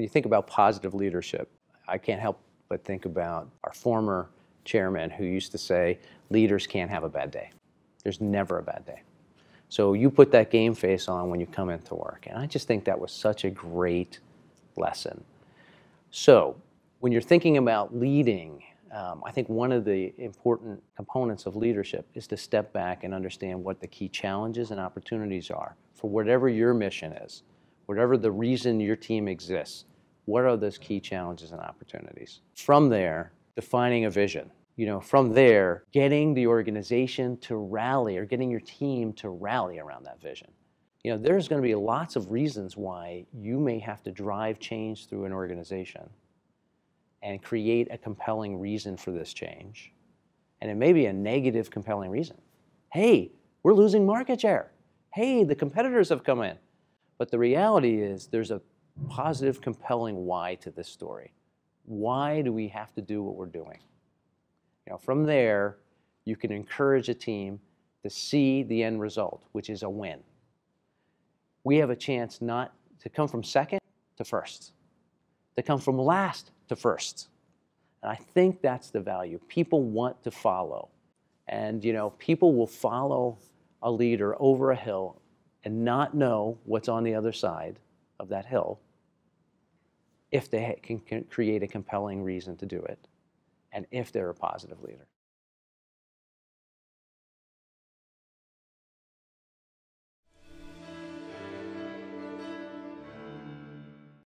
When you think about positive leadership, I can't help but think about our former chairman who used to say, leaders can't have a bad day. There's never a bad day. So you put that game face on when you come into work. And I just think that was such a great lesson. So when you're thinking about leading, I think one of the important components of leadership is to step back and understand what the key challenges and opportunities are for whatever your mission is, whatever the reason your team exists. What are those key challenges and opportunities? From there, defining a vision. You know, from there, getting the organization to rally or getting your team to rally around that vision. You know, there's going to be lots of reasons why you may have to drive change through an organization and create a compelling reason for this change. And it may be a negative compelling reason. Hey, we're losing market share. Hey, the competitors have come in. But the reality is there's a positive, compelling why to this story. Why do we have to do what we're doing? You know, from there, you can encourage a team to see the end result, which is a win. We have a chance not to come from second to first, to come from last to first. And I think that's the value. People want to follow. And you know, people will follow a leader over a hill and not know what's on the other side of that hill if they can create a compelling reason to do it and if they're a positive leader.